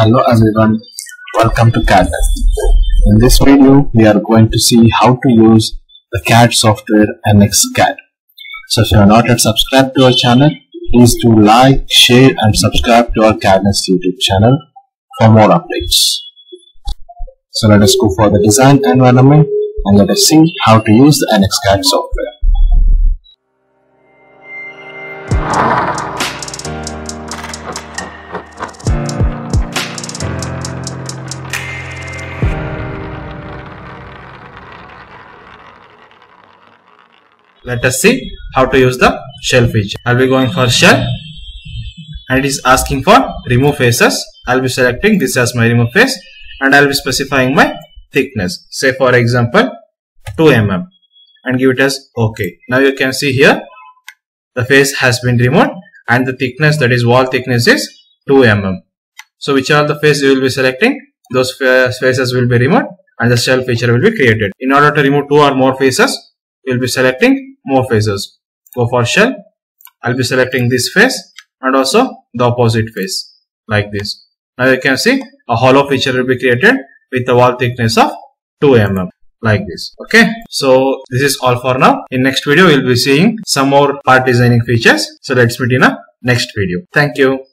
Hello everyone, welcome to Cadness. In this video, we are going to see how to use the CAD software NX CAD. So if you are not yet subscribed to our channel, please do like, share and subscribe to our Cadness YouTube channel for more updates. So let us go for the design environment and let us see how to use the NX CAD software. Let us see how to use the shell feature. I'll be going for shell and it is asking for remove faces. I'll be selecting this as my remove face and I'll be specifying my thickness, say for example 2 mm and give it as OK. Now you can see here the face has been removed and the thickness, that is wall thickness, is 2 mm. So which are the faces you will be selecting, those faces will be removed and the shell feature will be created. In order to remove 2 or more faces, you will be selecting more faces. Go for shell. I'll be selecting this face and also the opposite face like this. Now you can see a hollow feature will be created with the wall thickness of 2 mm like this. Okay. So this is all for now. In next video, we'll be seeing some more part designing features. So let's meet in a next video. Thank you.